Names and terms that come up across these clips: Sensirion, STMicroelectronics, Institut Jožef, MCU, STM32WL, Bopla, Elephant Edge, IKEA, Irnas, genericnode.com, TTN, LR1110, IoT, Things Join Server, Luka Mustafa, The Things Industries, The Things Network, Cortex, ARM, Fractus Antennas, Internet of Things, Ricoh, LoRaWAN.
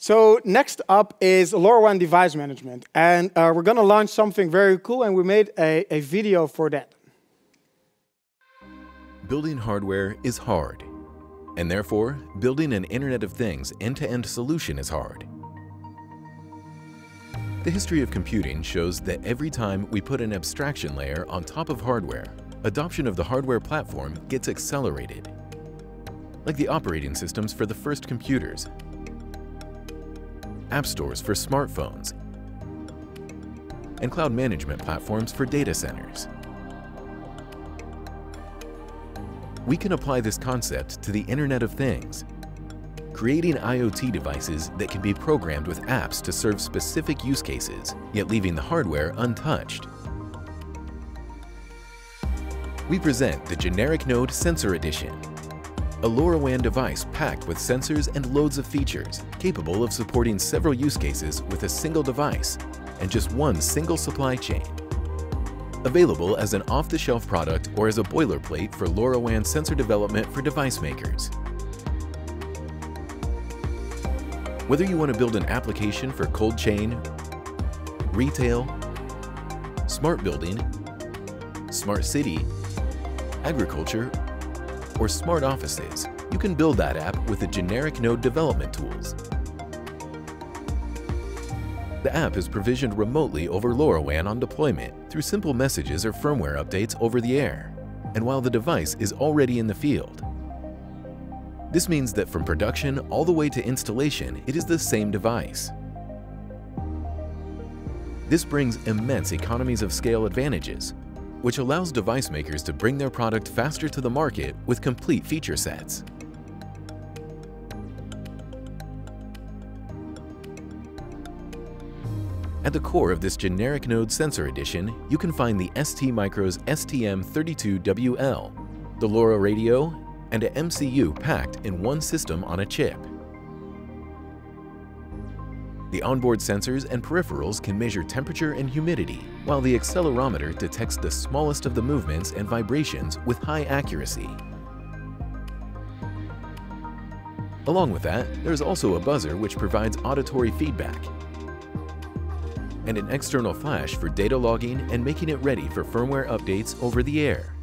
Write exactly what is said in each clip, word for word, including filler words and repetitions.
So next up is LoRaWAN device management. And uh, we're going to launch something very cool, and we made a, a video for that. Building hardware is hard, and therefore, building an Internet of Things end-to-end solution is hard. The history of computing shows that every time we put an abstraction layer on top of hardware, adoption of the hardware platform gets accelerated. Like the operating systems for the first computers, app stores for smartphones, and cloud management platforms for data centers. We can apply this concept to the Internet of Things, creating IoT devices that can be programmed with apps to serve specific use cases, yet leaving the hardware untouched. We present the Generic Node Sensor Edition, a LoRaWAN device packed with sensors and loads of features, capable of supporting several use cases with a single device and just one single supply chain. Available as an off-the-shelf product or as a boilerplate for LoRaWAN sensor development for device makers. Whether you want to build an application for cold chain, retail, smart building, smart city, agriculture, or smart offices, you can build that app with the generic node development tools. The app is provisioned remotely over LoRaWAN on deployment through simple messages or firmware updates over the air, and while the device is already in the field. This means that from production all the way to installation, it is the same device. This brings immense economies of scale advantages, which allows device makers to bring their product faster to the market with complete feature sets. At the core of this Generic Node Sensor Edition, you can find the STMicroelectronics S T M thirty-two W L, the LoRa radio, and a M C U packed in one system on a chip. The onboard sensors and peripherals can measure temperature and humidity, while the accelerometer detects the smallest of the movements and vibrations with high accuracy. Along with that, there's also a buzzer which provides auditory feedback, and an external flash for data logging and making it ready for firmware updates over the air.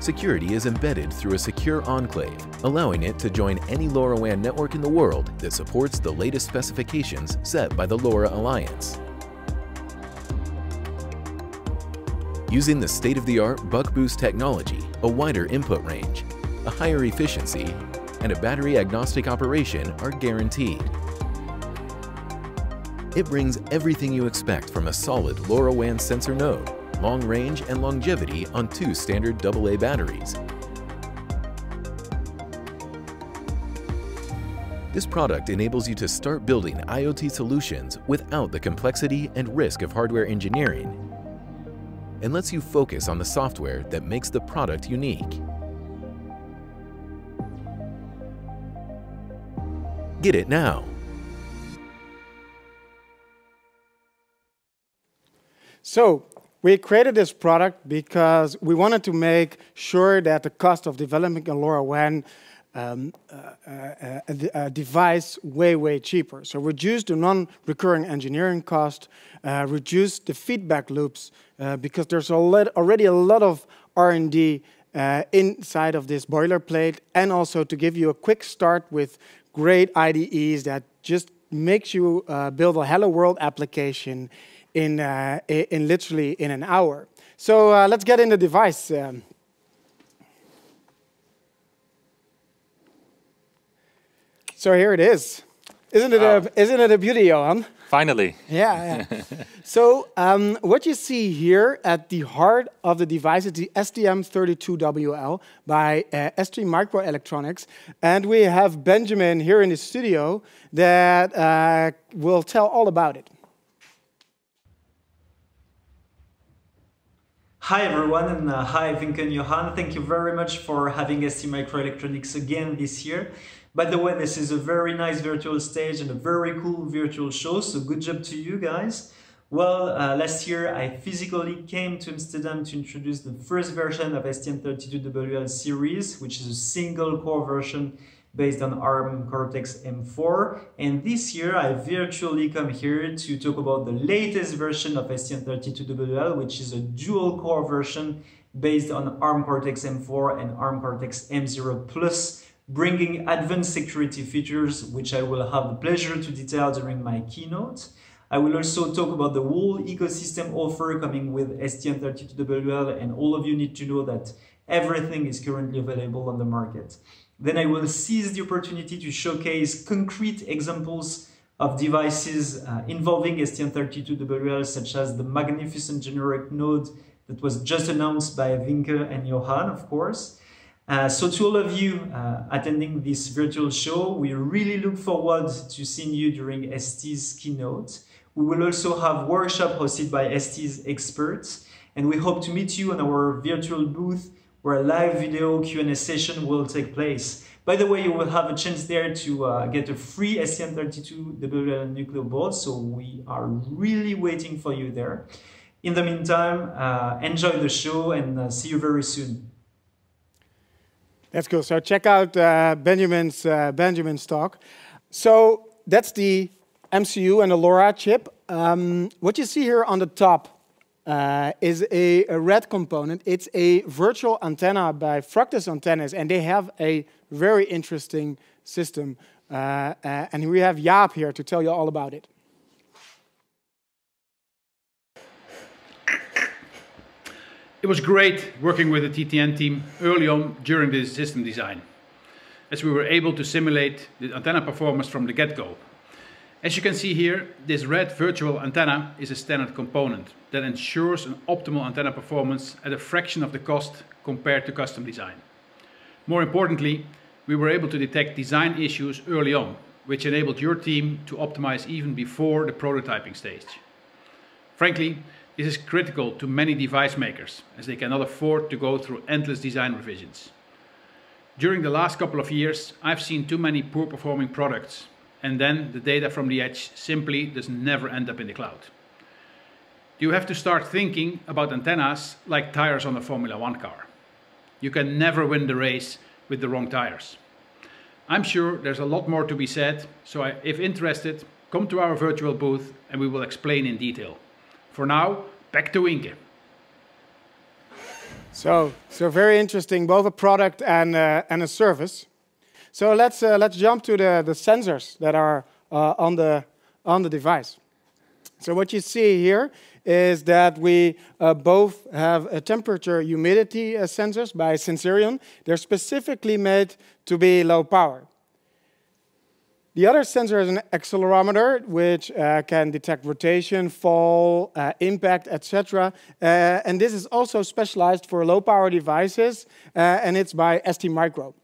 Security is embedded through a secure enclave, allowing it to join any LoRaWAN network in the world that supports the latest specifications set by the LoRa Alliance. Using the state-of-the-art buck-boost technology, a wider input range, a higher efficiency, and a battery-agnostic operation are guaranteed. It brings everything you expect from a solid LoRaWAN sensor node, long range and longevity on two standard double A batteries. This product enables you to start building IoT solutions without the complexity and risk of hardware engineering, and lets you focus on the software that makes the product unique. Get it now! So, we created this product because we wanted to make sure that the cost of developing a LoRaWAN um, uh, uh, uh, device way, way cheaper. So reduce the non-recurring engineering cost, uh, reduce the feedback loops, uh, because there's a lot, already a lot of R and D uh, inside of this boilerplate, and also to give you a quick start with great I D Es that just makes you uh, build a Hello World application In, uh, in literally in an hour. So uh, let's get in the device. Um, so here it is. Isn't it, oh. a, isn't it a beauty, Johan? Finally. Yeah. yeah. So um, what you see here at the heart of the device is the S T M thirty-two W L by uh, STMicroelectronics. And we have Benjamin here in the studio that uh, will tell all about it. Hi everyone, and uh, hi Vinke and Johan. Thank you very much for having STMicroelectronics again this year. By the way, this is a very nice virtual stage and a very cool virtual show, so good job to you guys. Well, uh, last year I physically came to Amsterdam to introduce the first version of S T M thirty-two W L series, which is a single core version based on ARM Cortex M four. And this year, I virtually come here to talk about the latest version of S T M thirty-two W L, which is a dual core version based on ARM Cortex M four and ARM Cortex M zero plus, bringing advanced security features, which I will have the pleasure to detail during my keynote. I will also talk about the whole ecosystem offer coming with S T M thirty-two W L, and all of you need to know that everything is currently available on the market. Then I will seize the opportunity to showcase concrete examples of devices uh, involving S T M thirty-two W L, such as the magnificent generic node that was just announced by Winke and Johan, of course. Uh, so to all of you uh, attending this virtual show, we really look forward to seeing you during S T's keynote. We will also have workshop hosted by S T's experts, and we hope to meet you on our virtual booth where a live video Q and A session will take place. By the way, you will have a chance there to uh, get a free S T M thirty-two W L nucleo board, so we are really waiting for you there. In the meantime, uh, enjoy the show and uh, see you very soon. That's cool. So check out uh, Benjamin's, uh, Benjamin's talk. So that's the M C U and the LoRa chip. Um, what you see here on the top uh, is a, a red component. It's a virtual antenna by Fractus Antennas, and they have a very interesting system. Uh, uh, and we have Jaap here to tell you all about it. It was great working with the T T N team early on during the system design, as we were able to simulate the antenna performance from the get-go. As you can see here, this red virtual antenna is a standard component that ensures an optimal antenna performance at a fraction of the cost compared to custom design. More importantly, we were able to detect design issues early on, which enabled your team to optimize even before the prototyping stage. Frankly, this is critical to many device makers, as they cannot afford to go through endless design revisions. During the last couple of years, I've seen too many poor performing products, and then the data from the edge simply does never end up in the cloud. You have to start thinking about antennas like tires on a Formula One car. You can never win the race with the wrong tires. I'm sure there's a lot more to be said, so I, if interested, come to our virtual booth and we will explain in detail. For now, back to Winke. So, so very interesting, both a product and uh, and a service. So let's uh, let's jump to the the sensors that are uh, on the on the device. So what you see here is that we uh, both have a temperature humidity uh, sensors by Sensirion. They're specifically made to be low power. The other sensor is an accelerometer, which uh, can detect rotation, fall, uh, impact, et cetera. Uh, and this is also specialized for low-power devices, uh, and it's by STMicro.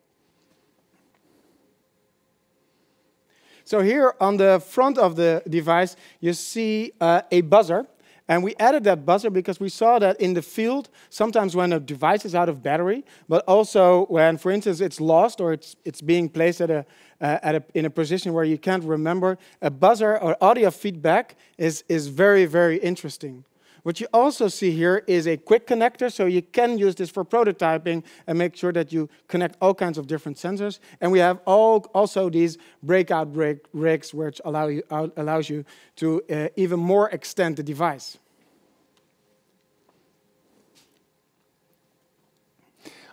So here on the front of the device, you see uh, a buzzer. And we added that buzzer because we saw that in the field, sometimes when a device is out of battery, but also when, for instance, it's lost or it's, it's being placed at a, uh, at a, in a position where you can't remember, a buzzer or audio feedback is, is very, very interesting. What you also see here is a quick connector, so you can use this for prototyping and make sure that you connect all kinds of different sensors. And we have all, also these breakout rigs, which allow you, allows you to uh, even more extend the device.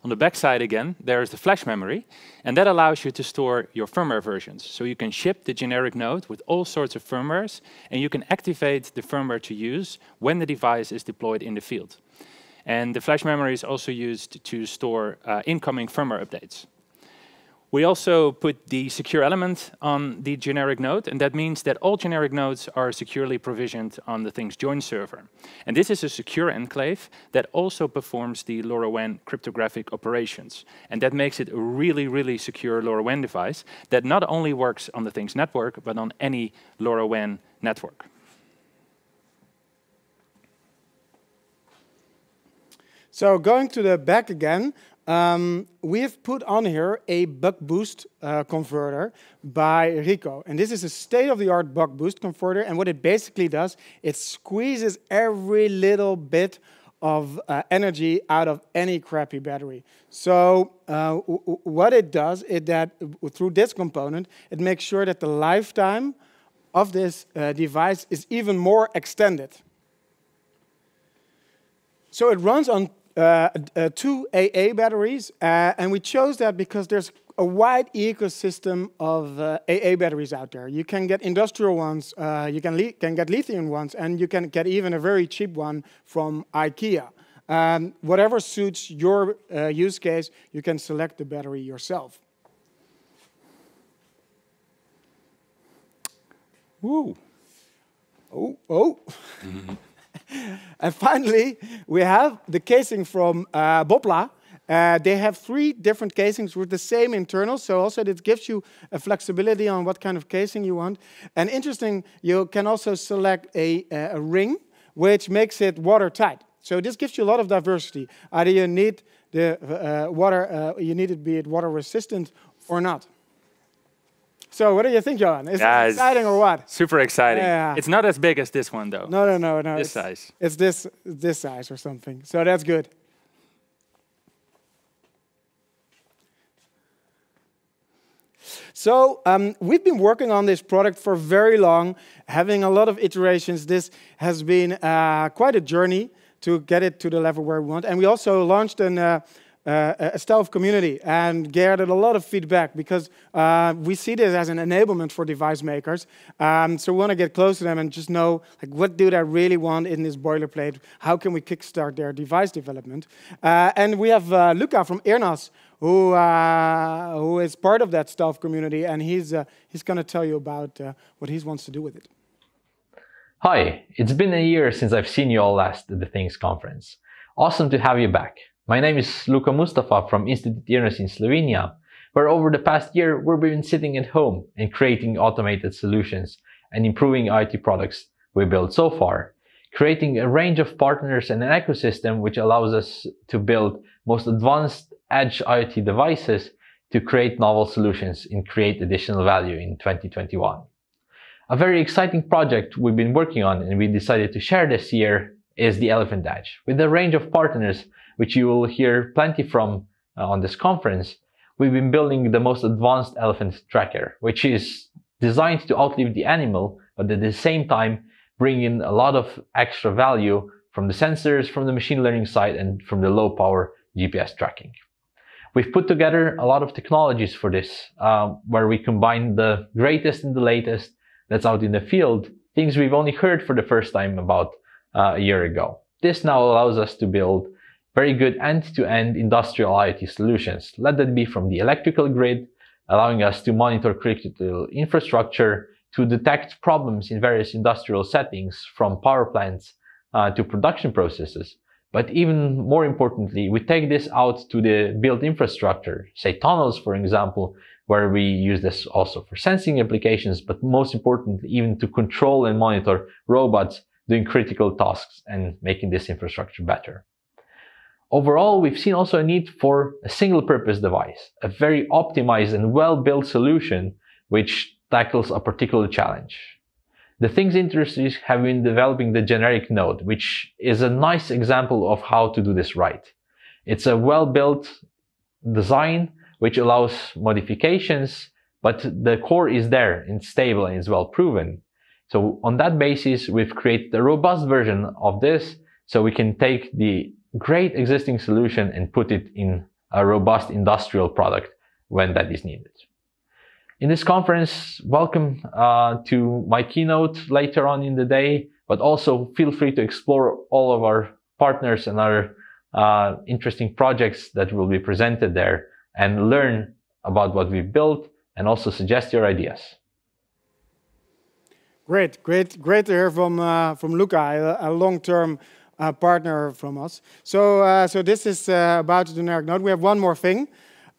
On the back side again, there is the flash memory, and that allows you to store your firmware versions. So you can ship the generic node with all sorts of firmwares, and you can activate the firmware to use when the device is deployed in the field. And the flash memory is also used to store uh, incoming firmware updates. We also put the secure element on the generic node, and that means that all generic nodes are securely provisioned on the Things Join server. And this is a secure enclave that also performs the LoRaWAN cryptographic operations. And that makes it a really, really secure LoRaWAN device that not only works on the Things network, but on any LoRaWAN network. So going to the back again, Um, we have put on here a buck-boost uh, converter by Ricoh. And this is a state-of-the-art buck-boost converter. And what it basically does, it squeezes every little bit of uh, energy out of any crappy battery. So uh, what it does is that through this component, it makes sure that the lifetime of this uh, device is even more extended. So it runs on uh, uh, two double A batteries, uh, and we chose that because there's a wide ecosystem of uh, double A batteries out there. You can get industrial ones, uh, you can, can get lithium ones, and you can get even a very cheap one from IKEA. Um, whatever suits your uh, use case, you can select the battery yourself. Woo! Oh, oh! And finally, we have the casing from uh, Bopla. Uh, they have three different casings with the same internal, so also this gives you a flexibility on what kind of casing you want. And interesting, you can also select a, uh, a ring, which makes it watertight. So this gives you a lot of diversity. Either you need the uh, water, uh, you need it be it water resistant or not. So what do you think, Johan? Is yeah, it exciting or what? Super exciting. Yeah. It's not as big as this one, though. No, no, no, no. This it's, size. It's this this size or something. So that's good. So um, we've been working on this product for very long, having a lot of iterations. This has been uh, quite a journey to get it to the level where we want. And we also launched an, uh, uh, a stealth community and gathered a lot of feedback because uh, we see this as an enablement for device makers. Um, so we want to get close to them and just know, like, what do they really want in this boilerplate? How can we kickstart their device development? Uh, and we have uh, Luca from Irnas, who uh, who is part of that stealth community, and he's uh, he's going to tell you about uh, what he wants to do with it. Hi, it's been a year since I've seen you all last at the Things conference. Awesome to have you back. My name is Luka Mustafa from Institut Jožef in Slovenia, where over the past year we've been sitting at home and creating automated solutions and improving I T products we built so far, creating a range of partners and an ecosystem which allows us to build most advanced edge I O T devices to create novel solutions and create additional value in twenty twenty-one. A very exciting project we've been working on and we decided to share this year is the Elephant Edge. With a range of partners, which you will hear plenty from uh, on this conference, we've been building the most advanced elephant tracker, which is designed to outlive the animal, but at the same time, bring in a lot of extra value from the sensors, from the machine learning side, and from the low power G P S tracking. We've put together a lot of technologies for this, uh, where we combine the greatest and the latest that's out in the field, things we've only heard for the first time about uh, a year ago. This now allows us to build very good end-to-end industrial I O T solutions, let that be from the electrical grid, allowing us to monitor critical infrastructure, to detect problems in various industrial settings, from power plants uh, to production processes. But even more importantly, we take this out to the built infrastructure, say tunnels, for example, where we use this also for sensing applications, but most importantly, even to control and monitor robots doing critical tasks and making this infrastructure better. Overall, we've seen also a need for a single-purpose device, a very optimized and well-built solution which tackles a particular challenge. The Things industries have been developing the generic node, which is a nice example of how to do this right. It's a well-built design which allows modifications, but the core is there and stable and is well proven. So on that basis, we've created a robust version of this, so we can take the great existing solution and put it in a robust industrial product when that is needed. In this conference, welcome uh, to my keynote later on in the day, but also feel free to explore all of our partners and our uh, interesting projects that will be presented there and learn about what we've built and also suggest your ideas. Great, great, great to hear from, uh, from Luca, a, a long-term uh, partner from us. So, uh, so this is uh, about the generic node. We have one more thing.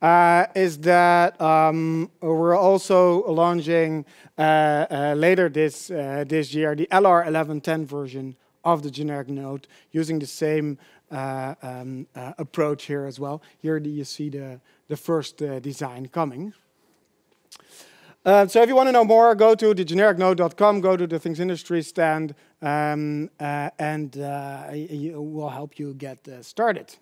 Uh, is that um, we're also launching uh, uh, later this, uh, this year the L R eleven ten version of the generic node using the same uh, um, uh, approach here as well. Here you see the, the first uh, design coming. Uh, so if you want to know more, go to the generic node dot com, go to the Things Industry stand, um, uh, and uh, I, I will help you get uh, started.